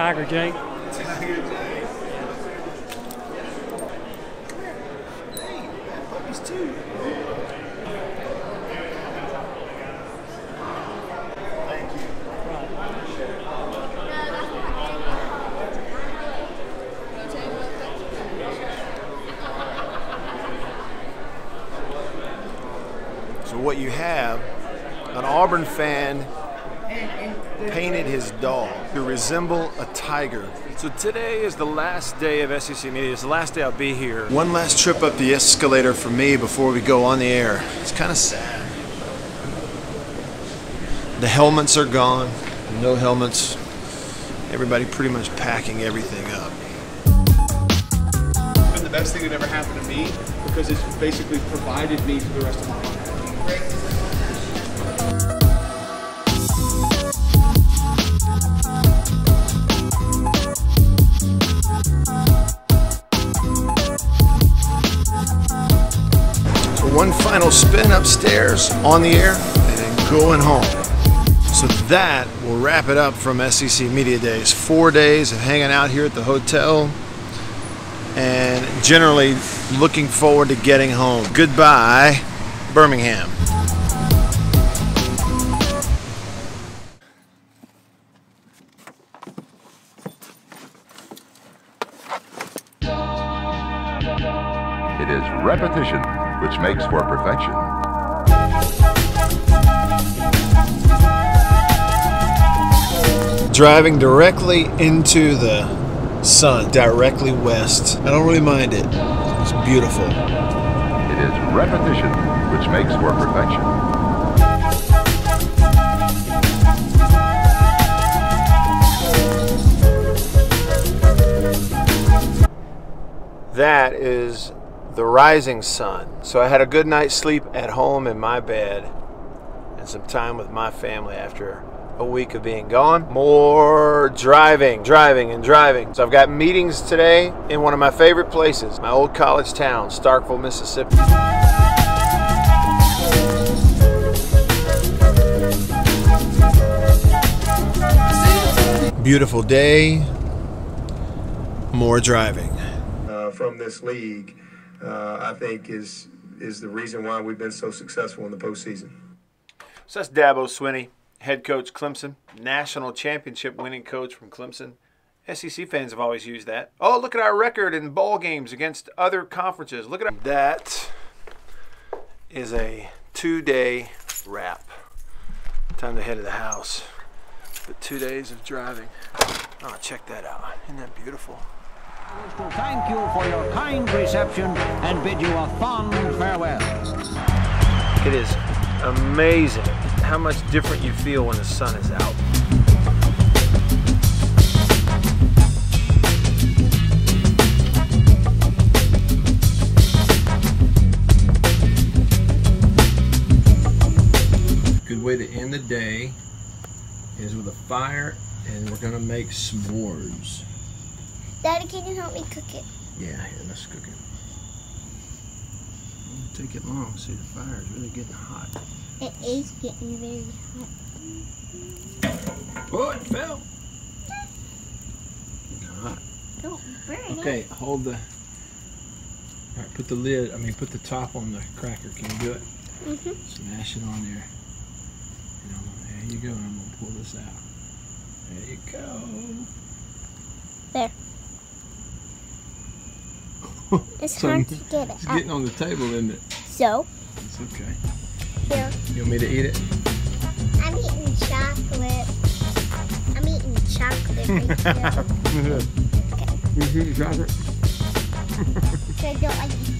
Tiger J. Tiger J. Hey, man, puppies too. Thank you. Right. So what you have, an Auburn fan painted his dog to resemble a tiger. So today is the last day of SEC Media. It's the last day I'll be here. One last trip up the escalator for me before we go on the air. It's kind of sad. The helmets are gone. No helmets. Everybody pretty much packing everything up. It's been the best thing that ever happened to me because it's basically provided me for the rest of my life. One final spin upstairs, on the air, and then going home. So that will wrap it up from SEC Media Days. 4 days of hanging out here at the hotel and generally looking forward to getting home. Goodbye, Birmingham. It is repetition which makes for perfection. Driving directly into the sun, directly west. I don't really mind it. It's beautiful. It is repetition which makes for perfection. That is the rising sun. So I had a good night's sleep at home in my bed and some time with my family after a week of being gone. More driving. So I've got meetings today in one of my favorite places, my old college town, Starkville, Mississippi. Beautiful day, more driving. From this league, I think is the reason why we've been so successful in the postseason. So that's Dabo Swinney, head coach Clemson, national championship winning coach from Clemson. SEC fans have always used that. Oh, look at our record in ball games against other conferences. Look at our... That is a two-day wrap. Time to head to the house. But 2 days of driving. Oh, check that out. Isn't that beautiful? To thank you for your kind reception and bid you a fond farewell. It is amazing how much different you feel when the sun is out. Good way to end the day is with a fire, and we're gonna make s'mores. Daddy, can you help me cook it? Yeah, here, let's cook it. It won't take it long. See, the fire is really getting hot. It is getting very hot. Oh, it fell! It's hot. Don't burn it. Okay, hold the... Alright, put the lid, I mean, put the top on the cracker. Can you do it? Mm-hmm. Smash it on there. And I'm gonna, there you go, and I'm going to pull this out. There you go. There. It's hard to get it. It's out. Getting on the table, isn't it? So? It's okay. Here. You want me to eat it? I'm eating chocolate. I'm eating chocolate right now. Okay. You eating chocolate? I don't like it.